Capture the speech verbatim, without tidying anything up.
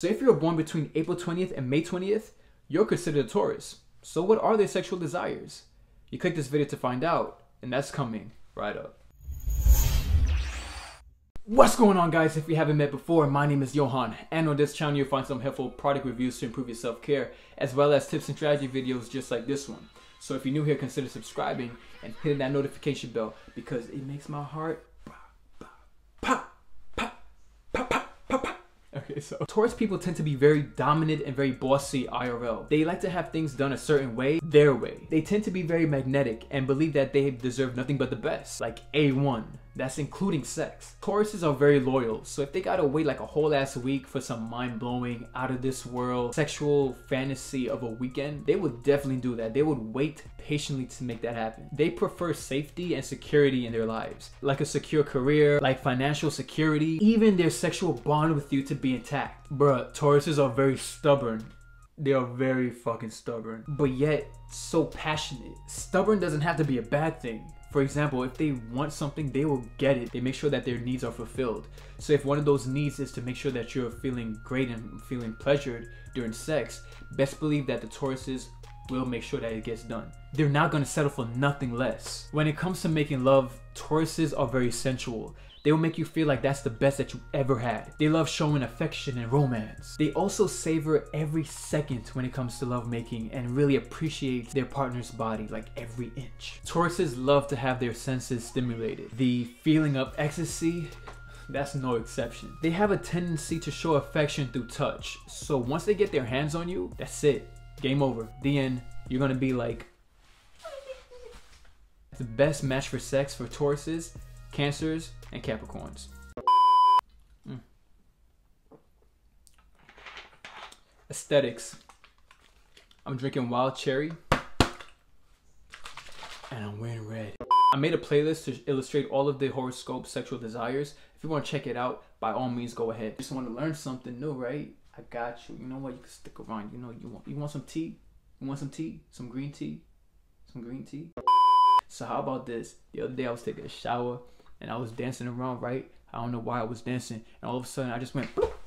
So if you were born between April twentieth and May twentieth, you're considered a Taurus. So what are their sexual desires? You click this video to find out, and that's coming right up. What's going on, guys? If we haven't met before, my name is Johann, and on this channel you'll find some helpful product reviews to improve your self-care, as well as tips and strategy videos just like this one. So if you're new here, consider subscribing and hitting that notification bell, because it makes my heart pop, pop, pop, pop, pop. Okay, so Taurus people tend to be very dominant and very bossy I R L. They like to have things done a certain way, their way. They tend to be very magnetic and believe that they deserve nothing but the best, like A one. That's including sex. Tauruses are very loyal, so if they gotta wait like a whole ass week for some mind-blowing, out of this world sexual fantasy of a weekend, they would definitely do that. They would wait patiently to make that happen. They prefer safety and security in their lives, like a secure career, like financial security, even their sexual bond with you to be intact. Bruh, Tauruses are very stubborn. They are very fucking stubborn, but yet so passionate. Stubborn doesn't have to be a bad thing. For example, if they want something, they will get it. They make sure that their needs are fulfilled. So if one of those needs is to make sure that you're feeling great and feeling pleasured during sex, best believe that the Tauruses will make sure that it gets done. They're not gonna settle for nothing less. When it comes to making love, Tauruses are very sensual. They will make you feel like that's the best that you ever had. They love showing affection and romance. They also savor every second when it comes to lovemaking and really appreciate their partner's body, like every inch. Tauruses love to have their senses stimulated. The feeling of ecstasy, that's no exception. They have a tendency to show affection through touch. So once they get their hands on you, that's it. Game over. The end. You're gonna be like... The best match for sex for Tauruses, Cancers, and Capricorns. Mm. Aesthetics. I'm drinking wild cherry and I'm wearing red. I made a playlist to illustrate all of the horoscope sexual desires. If you want to check it out, by all means go ahead. Just want to learn something new, right? I got you. You know what? You can stick around. You know, you want you want some tea? You want some tea? Some green tea? Some green tea? So how about this? The other day I was taking a shower and I was dancing around, right? I don't know why I was dancing, and all of a sudden I just went boop.